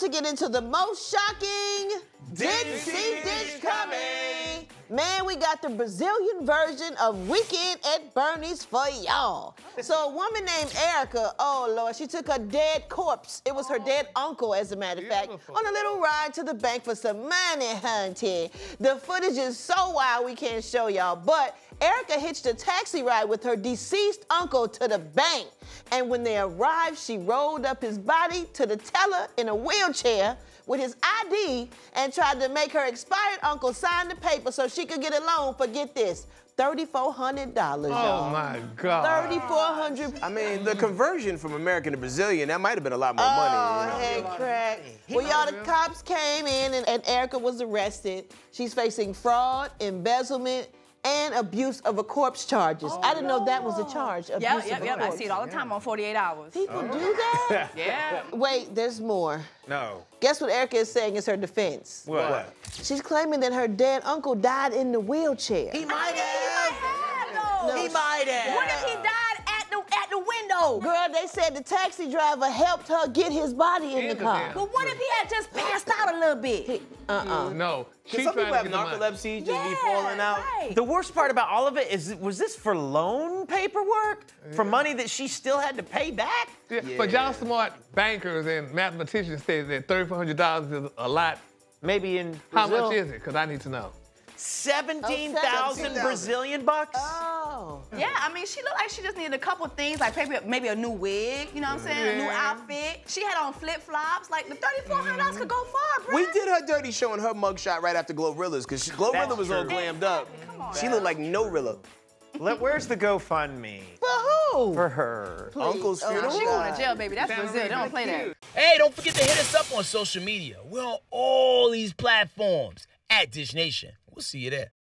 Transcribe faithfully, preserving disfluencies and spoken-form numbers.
to get into the most shocking Didn't See Dish Coming. Man, we got the Brazilian version of Weekend at Bernie's for y'all. So a woman named Erica, oh Lord, she took her dead corpse. It was her dead uncle, as a matter of fact, on a little ride to the bank for some money hunting. The footage is so wild we can't show y'all, but Erica hitched a taxi ride with her deceased uncle to the bank. And when they arrived, she rolled up his body to the teller in a wheelchair with his I D and tried to make her expired uncle sign the paper so she could get a loan for, get this, three thousand four hundred dollars, oh, y'all. Oh, my God. three thousand four hundred dollars. I mean, the conversion from American to Brazilian, that might have been a lot more oh, money. Oh, head crack. Well, y'all, the cops came in and, and Erica was arrested. She's facing fraud, embezzlement, and abuse of a corpse charges. Oh, I didn't no. know that was a charge. Abuse yep, yep, of a yep. Corpse. I see it all the time yeah. on forty-eight hours. People oh. do that? Yeah. Wait, there's more. No. Guess what Erica is saying is her defense? What? what? She's claiming that her dead uncle died in the wheelchair. He might have. He might have, though. No, he might have. What if he died at the, at the window? Girl, they said the taxi driver helped her get his body in, in the, the car. Damn. But what if he had just passed out a little bit? Uh-uh. No. Because some people have narcolepsy, just yeah, be falling out. Right. The worst part about all of it is, was this for loan paperwork? Yeah. For money that she still had to pay back? Yeah. Yeah. But y'all smart bankers and mathematicians say that three thousand four hundred dollars is a lot. Maybe in Brazil. How much is it? Because I need to know. seventeen thousand oh, Brazilian bucks? Oh. Yeah, I mean, she looked like she just needed a couple things, like maybe, maybe a new wig, you know what I'm saying? Yeah. A new outfit. She had on flip-flops. Like, the three thousand four hundred dollars mm. could go far, bro. We did her dirty showing her mugshot right after GloRilla's, because GloRilla was true. all glammed up. Come on, she man. looked like no-rilla. Where's the GoFundMe? For who? For her. Please. Uncle's funeral. Oh, she going to jail, baby. That's Brazil. They don't play that. Hey, don't forget to hit us up on social media. We're on all these platforms at Dish Nation. We'll see you there.